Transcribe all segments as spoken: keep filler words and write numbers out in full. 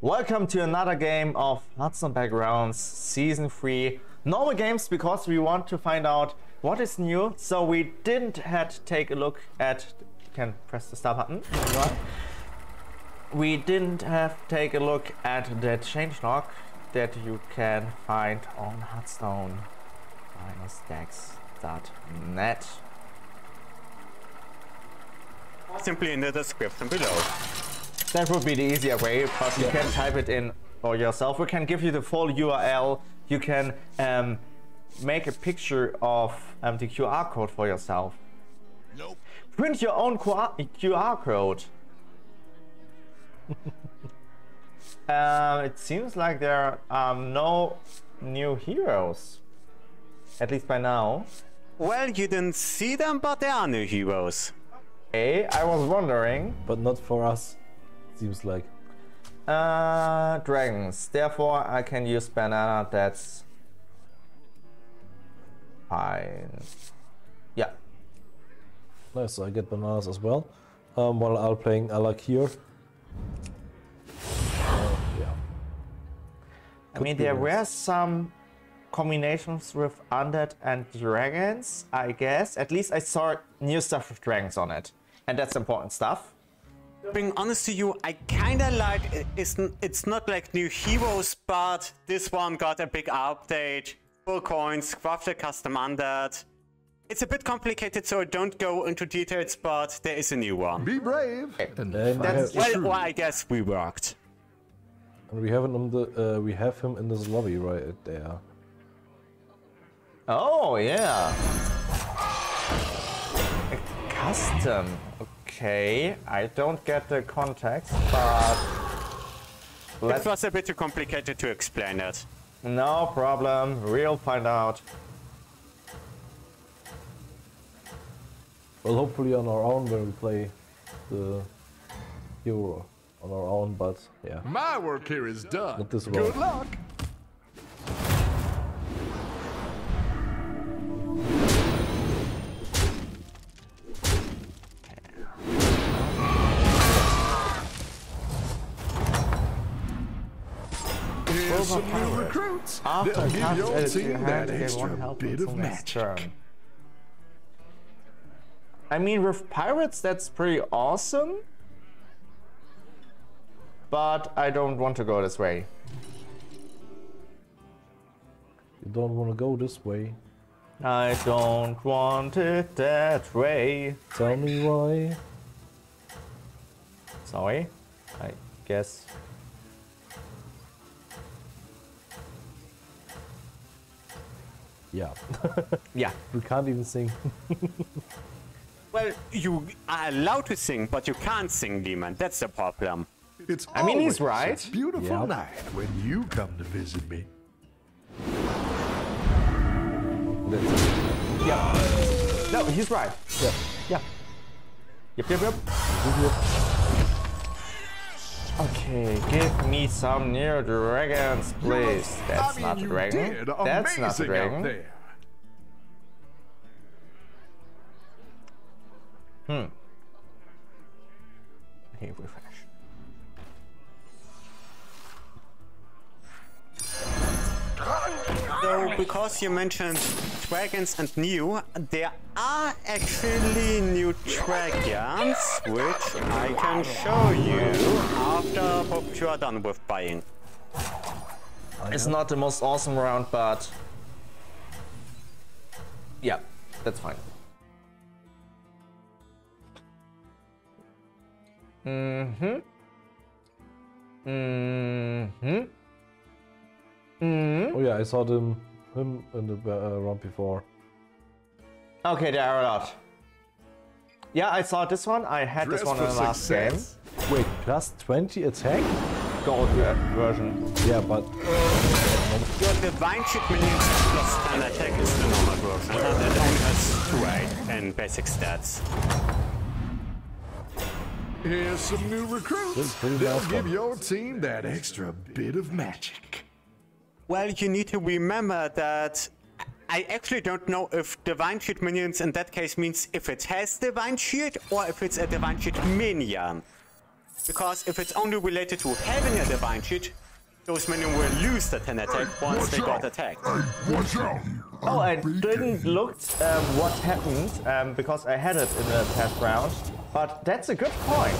Welcome to another game of Hearthstone Backgrounds Season three. Normal games, because we want to find out what is new. So we didn't had to take a look at... You can press the start button. We didn't have to take a look at that change log that you can find on Hearthstone Decks dot net. Simply in the description below. That would be the easier way, but you can type it in or yourself. We can give you the full U R L. You can um, make a picture of um, the Q R code for yourself. Nope. Print your own Q R code. uh, it seems like there are no new heroes, at least by now. Well, you didn't see them, but there are new heroes. Hey, I was wondering. But not for us. Seems like uh dragons, therefore I can use banana. That's fine. Yeah, nice. So I get bananas as well um while I'm playing Alakir. Uh, yeah, I mean, there were some combinations with undead and dragons, I guess. At least I saw new stuff with dragons on it, and that's important stuff. Being honest to you, I kinda like it. It's not like new heroes, but this one got a big update. Full coins, crafted custom undead. It's a bit complicated, so I don't go into details, but there is a new one. Be brave! And that's well, well, I guess we worked. And we have him in the uh, we have him in this lobby right there. Oh yeah. A custom. Okay, I don't get the context, but... It was a bit too complicated to explain it. No problem, we'll find out. Well, hopefully on our own when we play the hero on our own, but yeah. My work here is done. Not this one. Good luck! Some recruits. After they'll give your team that extra bit of magic. I mean, with pirates, that's pretty awesome. But I don't want to go this way. You don't want to go this way. I don't want it that way. Tell me why. Sorry, I guess. Yeah. Yeah. We can't even sing. Well, you are allowed to sing, but you can't sing, Leeman. That's the problem. It's I mean, he's right. A beautiful yep. night when you come to visit me. Yeah. No, he's right. Yeah. Yeah. Yep, yep, yep. Okay, give me some new dragons, please. That's I mean, not a dragon. That's not a dragon. Hmm. Okay, refresh. So, because you mentioned dragons and new, there are actually new dragons, which I can show you after you are done with buying. It's not the most awesome round, but... Yeah, that's fine. Mm-hmm. Mm-hmm. Mm-hmm. Oh yeah, I saw them, him in the uh, round before. Okay, there are a lot. Yeah, I saw this one. I had Dress this one in the last success. game. Wait, plus twenty attack? Gold version. Yeah, but... Your divine ship minions plus ten attack is the normal version. That only has two eight and basic stats. Here's some new recruits. They'll give your team that extra bit of magic. Well, you need to remember that I actually don't know if Divine Shield minions in that case means if it has Divine Shield or if it's a Divine Shield minion. because if it's only related to having a divine sheet, those minions will lose the ten attack hey, once they out. got attacked. Hey, watch out. Oh, I didn't look um, what happened um, because I had it in the past round, but that's a good point.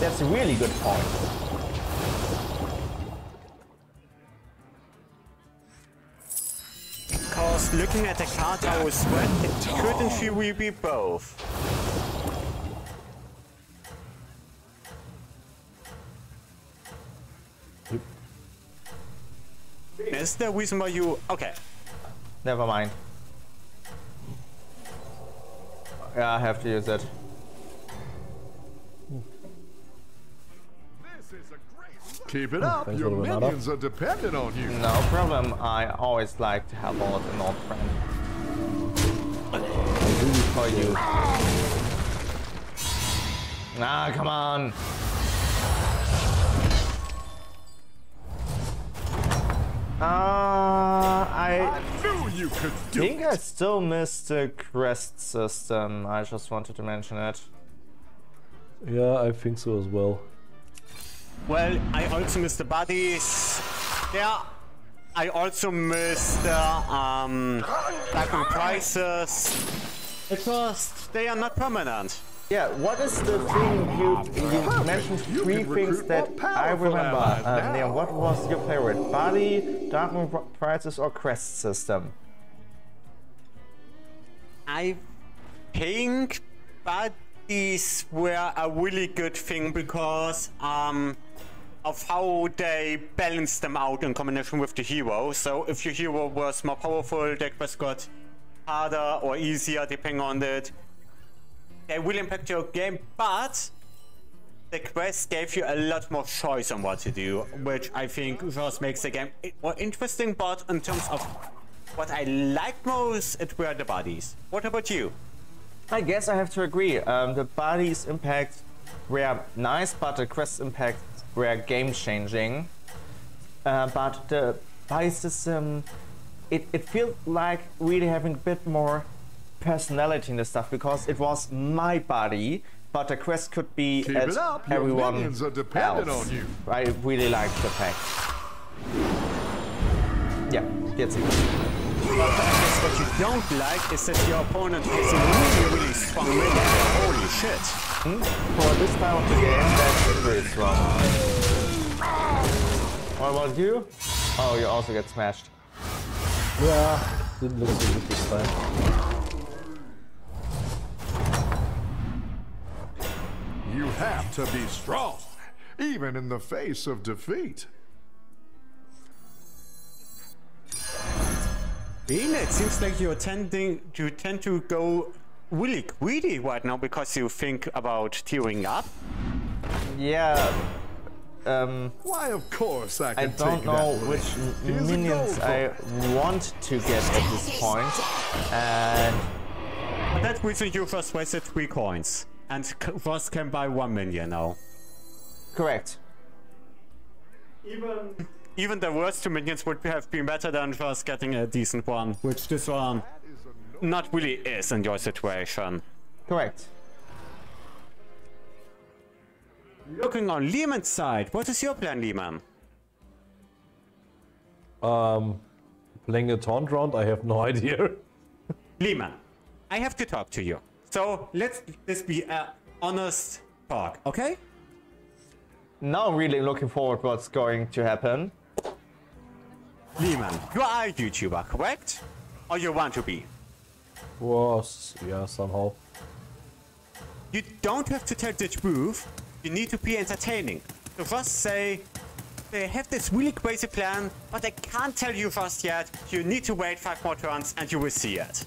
That's a really good point. Because looking at the card I was sweat, it couldn't she will be both. Is there a reason why you... Okay. Never mind. Yeah, I have to use it. This is a great... Keep it up. Your minions are dependent on you. No problem. I always like to have all of an old friend. I do it for you. Ah, come on. Uh, I, I knew you could do think it. I still missed the crest system. I just wanted to mention it. Yeah, I think so as well. Well, I also missed the bodies. Yeah, I also missed the um, Blackman prices. Because they are not permanent. Yeah, what is the thing you, you mentioned three things that I remember? Um, yeah, what was your favorite? Body, Darkmoon Prizes or Crest System? I think bodies were a really good thing because um, of how they balanced them out in combination with the hero. So if your hero was more powerful, deck was got harder or easier depending on it. They will impact your game, but the quest gave you a lot more choice on what to do, which I think just makes the game more interesting. But in terms of what I liked most, it were the bodies. What about you? I guess I have to agree. Um, the bodies impact were nice, but the quest impact were game-changing. Uh, but the body system, it, it feels like really having a bit more personality in the stuff, because it was my body, but the quest could be Keep as up. everyone minions are dependent else. On you. I really like the fact. Yeah, that's it. But I guess what you don't like is that your opponent is really, really strong. Holy shit! Hmm? For this time of the game, that's pretty strong. What about you? Oh, you also get smashed. Yeah, didn't look so good this time. You have to be strong, even in the face of defeat. Bean, it seems like you're tending, you tend to go really greedy right now because you think about tearing up. Yeah. Um, Why, of course, I can I don't know which minions I want to get at this point. And for that reason, you first wasted three coins. And Ross can buy one million now. Correct. Even even the worst two minions would have been better than just getting a decent one, which this one not really is in your situation. Correct. Looking on Leeman's side, what is your plan, Leeman? Um, playing a taunt round, I have no idea. Leeman, I have to talk to you. So let's this be an honest talk, okay? Now I'm really looking forward to what's going to happen. Leeman, you are a YouTuber, correct? Or you want to be? Well, yeah, somehow. You don't have to tell the truth. You need to be entertaining. So just say, they have this really crazy plan, but I can't tell you just yet. You need to wait five more turns and you will see it.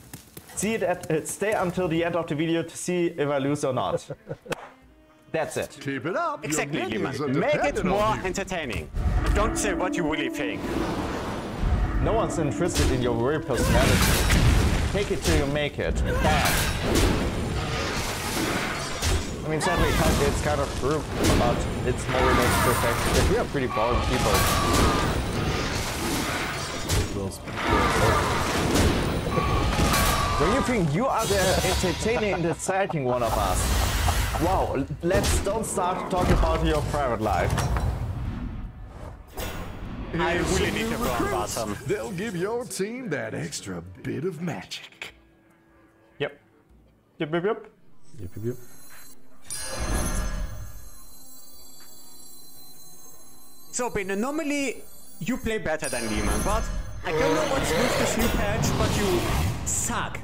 See it at uh, stay until the end of the video to see if I lose or not. That's it. Keep it up. Exactly, Leeman. Make it more entertaining. Don't say what you really think. No one's interested in your real personality. Take it till you make it. I mean, sadly, it's kind of true about it's more or less perfect. But we are pretty boring people. Don't you think you are the entertaining and exciting one of us? Wow, let's don't start talking about your private life. I really need to run bottom. They'll give your team that extra bit of magic. Yep. Yep, yep, yep. Yep, yep, yep. So, Beno, normally you play better than Leeman, but I don't know what's with this new patch, but you suck.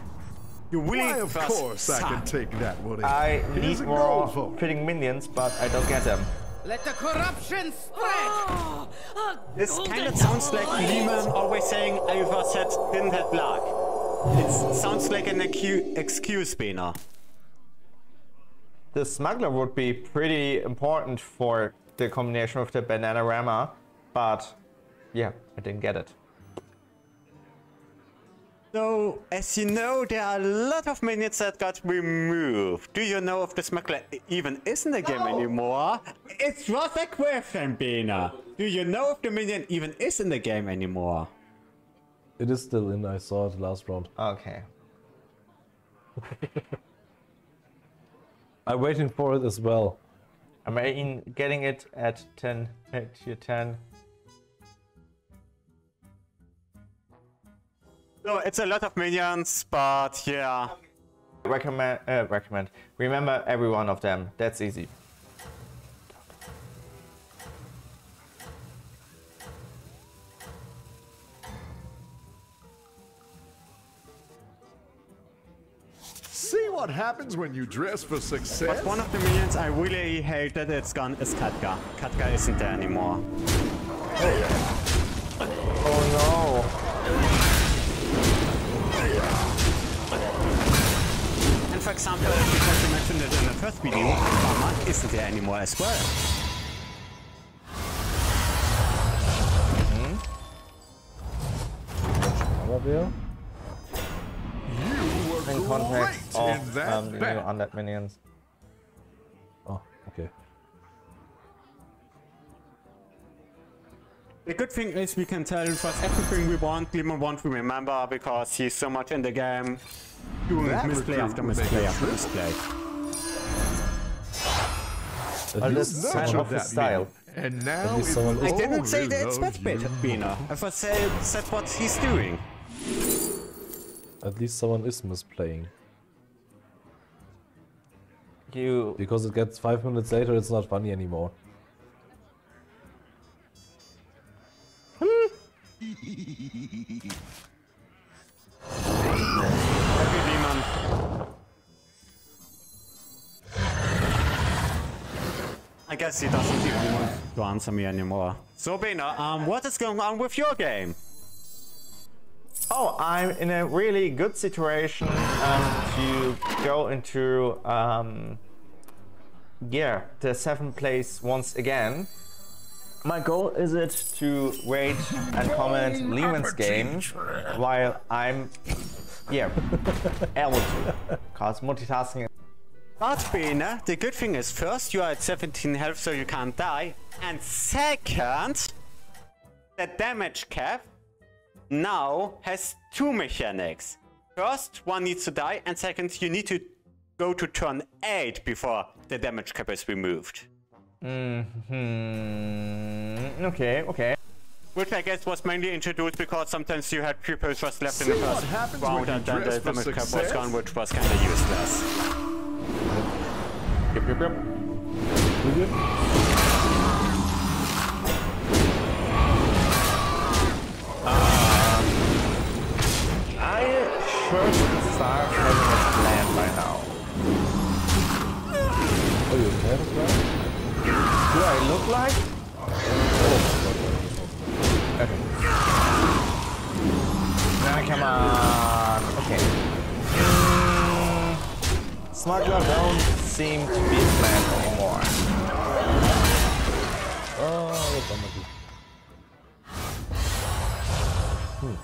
You really Why, of course suck. I can take that, Woody. I it need more killing minions, but I don't get them. Let the corruption spread! Oh, oh, this kind of sounds like Leeman always saying, I was at in that black. It sounds like an excuse, Beno. The smuggler would be pretty important for the combination with the Bananarama, but yeah, I didn't get it. So, as you know, there are a lot of minions that got removed. Do you know if the smuggler even is in the no. game anymore? It was a question, Beno. Do you know if the minion even is in the game anymore? It is still in, I saw it last round. Okay. I'm waiting for it as well. I'm in getting it at ten, at your ten. So it's a lot of minions, but yeah. Recommend, uh, recommend. Remember every one of them. That's easy. See what happens when you dress for success. But one of the minions I really hate that it's gone is Khadgar. Khadgar isn't there anymore. Oh no. For example, because you mentioned it in the first video, Farman isn't there anymore as well. Mm-hmm. You were in context of in that um, new undead minions. Oh, okay. The good thing is we can tell first everything we want, Leeman won't remember because he's so much in the game. Doing that misplay after misplay after misplay. Well, that's kind of his style. And now I didn't say that it's bad, Beno. If I said, said what he's doing. At least someone is misplaying. You. Because it gets five minutes later, it's not funny anymore. I guess he doesn't even want to answer me anymore. So Beno, um, what is going on with your game? Oh, I'm in a really good situation um, to go into um, yeah, the seventh place once again. My goal is it to rate and comment Leeman's game while I'm, yeah, able to, cause multitasking. But Beno, the good thing is first you are at seventeen health so you can't die, and second, the damage cap now has two mechanics. First, one needs to die, and second, you need to go to turn eight before the damage cap is removed. Mm-hmm. Okay, okay. Which I guess was mainly introduced because sometimes you had people just left See in the first round and then the damage cap was gone, which was kinda useless. Yep, yep, yep. Yep, yep. Um, I should start having a plan by now. Oh, you have a plan? Do I look like? Oh. Okay. Nah, come on. Okay. Mm. Smuggler don't seem to be a plan anymore. Oh, look, I'm lucky. Hmm.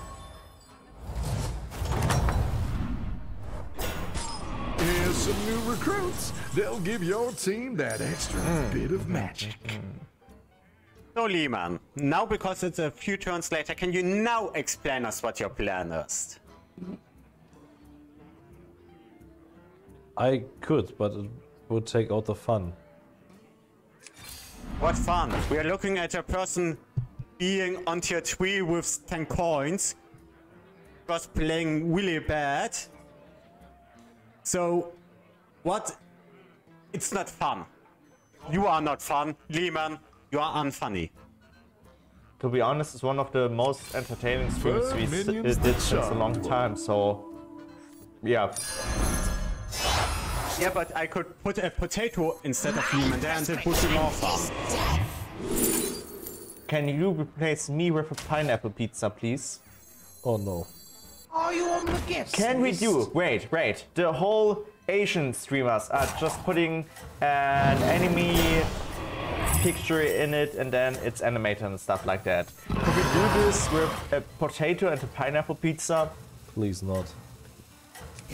Here's some new recruits. They'll give your team that extra mm. bit of magic. So Leeman, now because it's a few turns later, can you now explain us what your plan is? I could, but would take out the fun. What fun? We are looking at a person being on tier three with ten coins. Just playing really bad. So, what? It's not fun. You are not fun, Leeman. You are unfunny. To be honest, it's one of the most entertaining streams we did since a long time, so... Yeah. Yeah, but I could put a potato instead of Leeman there and it would be more fun. Can you replace me with a pineapple pizza, please? Oh no. Are you on the guest Can list? we do... Wait, wait. The whole Asian streamers are just putting an enemy picture in it and then it's animated and stuff like that. Could we do this with a potato and a pineapple pizza? Please not.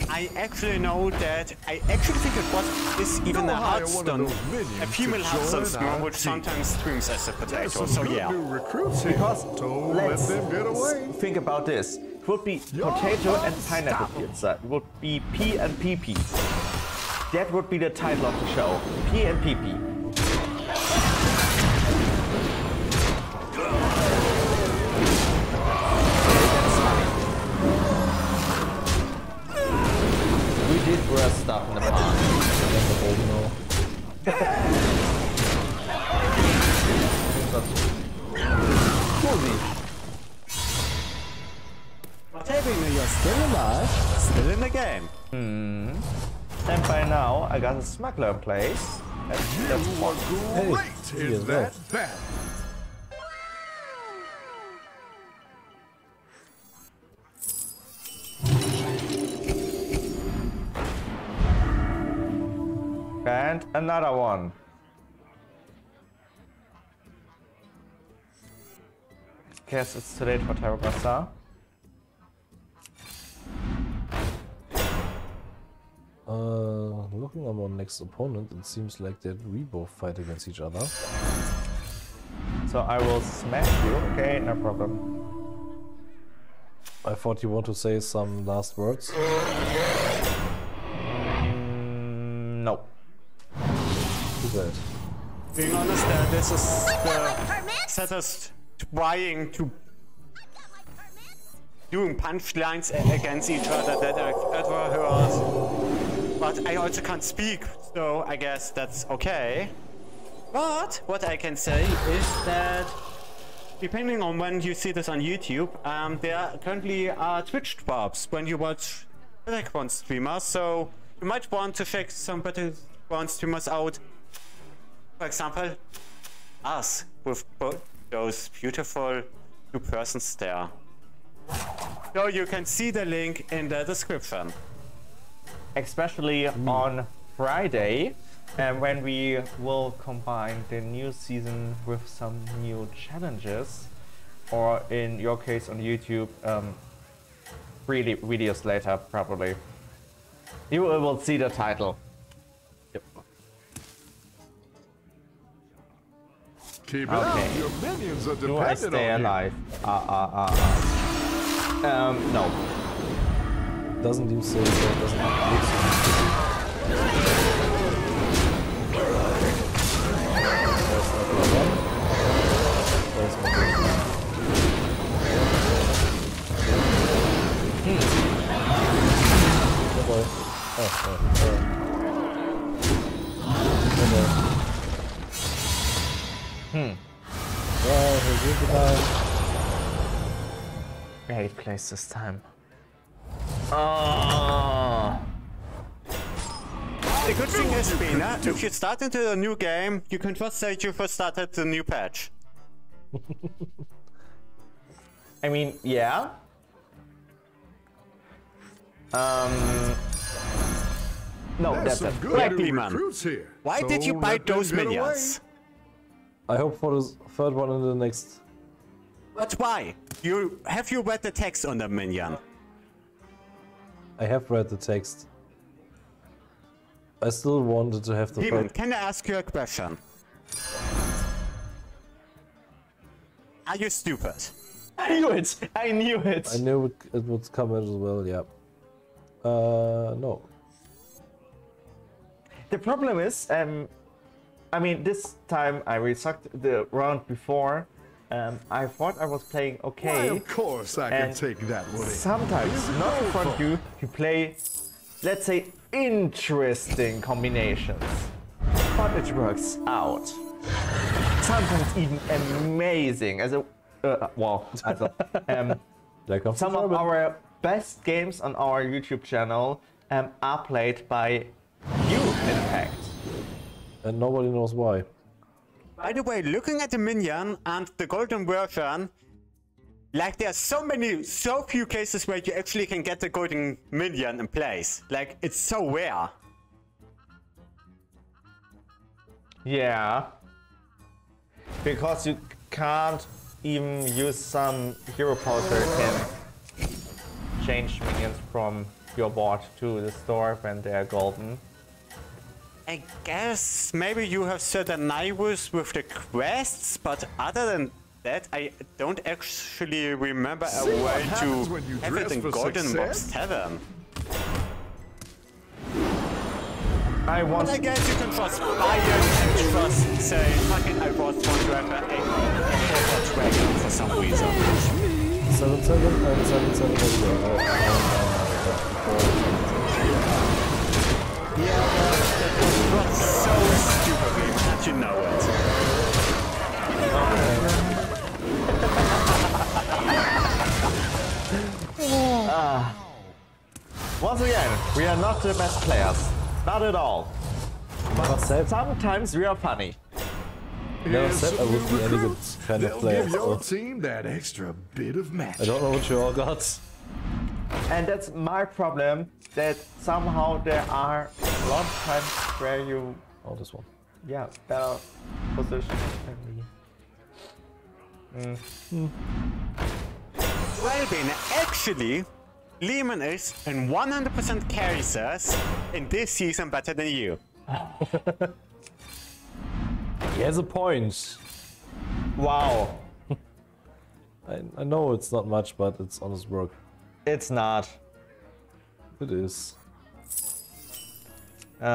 I actually know that I actually think it was is even no, a Hearthstone, a female Hearthstone streamer which sometimes streams as a potato. So yeah. Because let's let them get away. think about this. It would be Yo, potato and pineapple stop. pizza. It would be P and P P. That would be the title of the show. P and P P. Did worse stuff in the past. Whatever, you're still alive, still in the game. Hmm. And by now, I got a smuggler in place. And that's what great hey, is that bad? And another one. Guess it's too late for Terrabasa. Uh, looking at our next opponent, it seems like that we both fight against each other. So I will smash you. Okay, no problem. I thought you want to say some last words. Mm, no. That. Being honest, uh, this is the saddest trying to doing punchlines against each other that I've ever heard. But I also can't speak, so I guess that's okay. But what I can say is that, depending on when you see this on YouTube, um, there currently are Twitch drops when you watch Battlegrounds streamers, so you might want to check some Battlegrounds streamers out. For example, us with those beautiful two persons there. So you can see the link in the description. Especially mm. on Friday, um, when we will combine the new season with some new challenges, or in your case on YouTube, um, really videos later probably. You will see the title. Keep it okay. Up. Your minions are dependent I stay on alive. Ah, ah, ah. Um, no. Doesn't even say so. It doesn't have to do Hmm. Well, we'll goodbye. Great place this time. Oh. The good thing has been, uh, if you start into a new game, you can first say you first started the new patch. I mean, yeah. Um. No, that's it. Likely, man. Why so did you buy those minions? Away? I hope for the third one and the next. But why? You have you read the text on the minion? I have read the text. I still wanted to have the Leeman, third. Can I ask you a question? Are you stupid? I knew it! I knew it! I knew it, it would come as well, yeah. Uh, no. The problem is, um, I mean, this time I really sucked. The round before, um, I thought I was playing okay. Why, of course, I can take that way. Sometimes, not in front of you, you play, let's say, interesting combinations. But it works out. Sometimes even amazing. As a, uh, well, as a, um, some of our best games on our YouTube channel um, are played by you, in fact. And nobody knows why. By the way, looking at the minion and the golden version, like there are so many, so few cases where you actually can get the golden minion in place. Like, it's so rare. Yeah. Because you can't even use some hero powers that can change minions from your board to the store when they are golden. I guess maybe you have certain naivus with the quests, but other than that, I don't actually remember a See way to have it in Golden Box Tavern. I want. But I guess you can trust Bayern and trust, say, fucking I bought one to have a for Dragon for some reason. seven seven and seven seven. Yeah. That's so stupid, babe, that you know it. uh, once again, we are not the best players. Not at all. But sometimes we are funny. Never said I would be any good kind of player. Give your team that extra bit of magic. I don't know what you all got. And that's my problem, that somehow there are a lot of times where you... Oh, this one. Yeah, better position than me. Mm. Mm. Well, Ben, actually, Leeman is and one hundred percent carries us in this season better than you. He has a point. Wow. I, I know it's not much, but it's honest work. It's not. It is. Uh. Uh.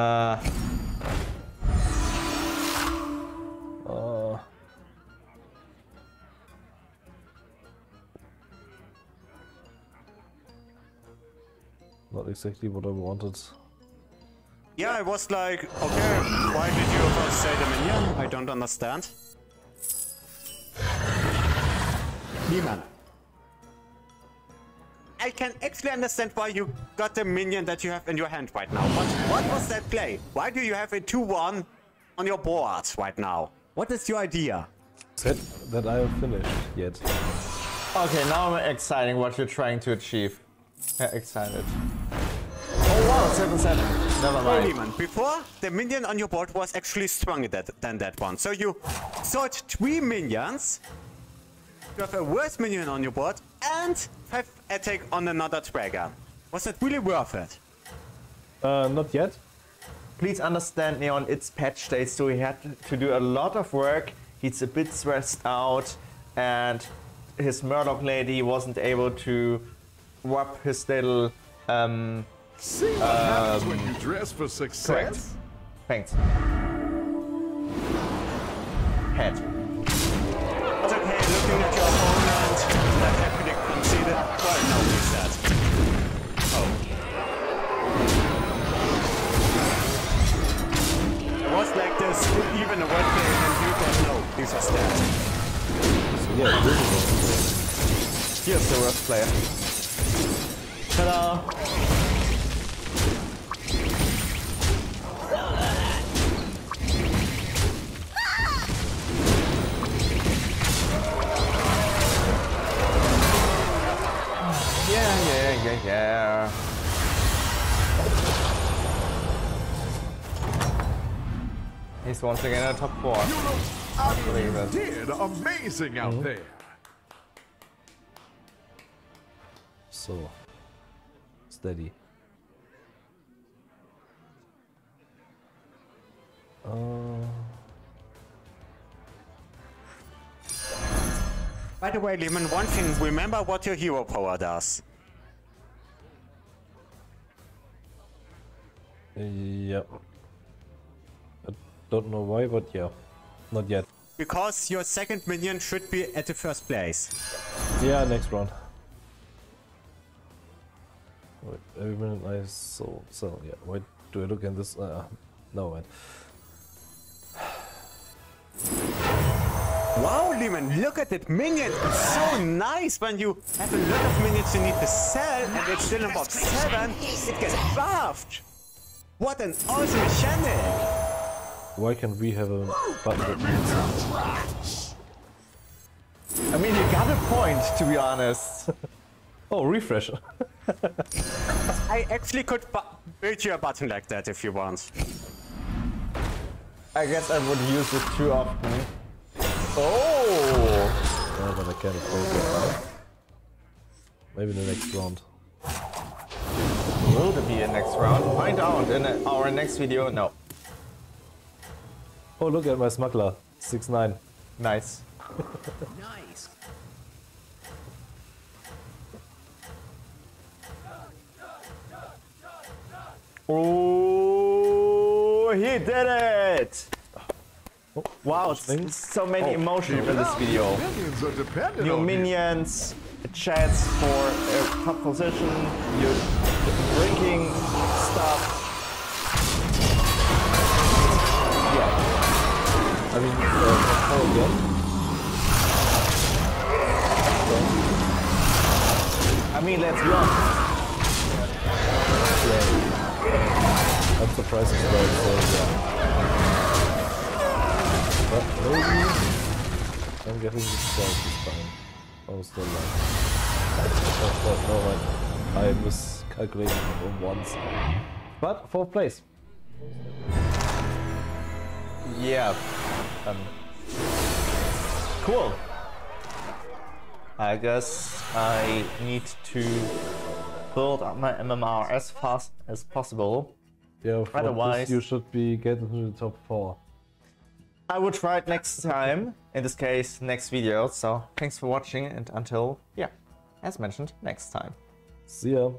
Not exactly what I wanted. Yeah, I was like, okay, why did you first say the minion? I don't understand. Leeman. I can actually understand why you got the minion that you have in your hand right now. But what was that play? Why do you have a two one on your board right now? What is your idea? Said that I have finished yet. Okay, now I'm excited what you're trying to achieve. Yeah, excited. Oh wow, seven seven. Never mind. Demon. Before, the minion on your board was actually stronger than that one. So you sought three minions. You have a worse minion on your board and have attack on another dragon. Was that really worth it? Uh, not yet. Please understand, Neon, it's patch day, so he had to do a lot of work. He's a bit stressed out, and his Murloc lady wasn't able to wrap his little... Um, See what um, happens when you dress for success? Correct. Thanks. Head. Looking at your opponent, that can predict conceded. Well, no, he's that. Oh. It was like this, even a wet game, and you got no, these are stats. So yeah, this is Here's the worst player. Ta-da! Yeah, yeah, yeah. He's once again at top four. You know, I believe it. Did amazing out mm-hmm. there. So steady. Uh... By the way, Leeman, one thing: remember what your hero power does. Yep. Don't know why, but yeah, not yet. Because your second minion should be at the first place. Yeah, next round. Wait, every minute I so so yeah. Why do I look at this? Uh, no, wait. Wow, Leeman, look at that minion! It's so nice when you have a lot of minions you need to sell and it's still in box seven, it gets buffed! What an awesome mechanic! Why can't we have a button? I mean, you got a point, to be honest. Oh, refresh! I actually could build you a button like that if you want. I guess I would use it too often. Oh! Yeah, but I can't afford that. Maybe in the next round. Will there be a next round? Find out in our next video. No. Oh, look at my smuggler. six nine. Nice. Nice. Oh, he did it! Wow, so many oh, emotions in this video. Minions New minions, a chance for a top position, your drinking stuff. Yeah. I mean, uh, oh again. Yeah. I mean, let's run. Yeah. I'm surprised it's going so, yeah. But maybe I'm getting destroyed this time. I was still like, oh, no, I, I miscalculated it once. But fourth place. Yeah. Um, cool. I guess I need to build up my M M R as fast as possible. Yeah. Otherwise, you should be getting to the top four. I will try it next time, in this case next video, so thanks for watching and until, yeah, as mentioned, next time. See ya!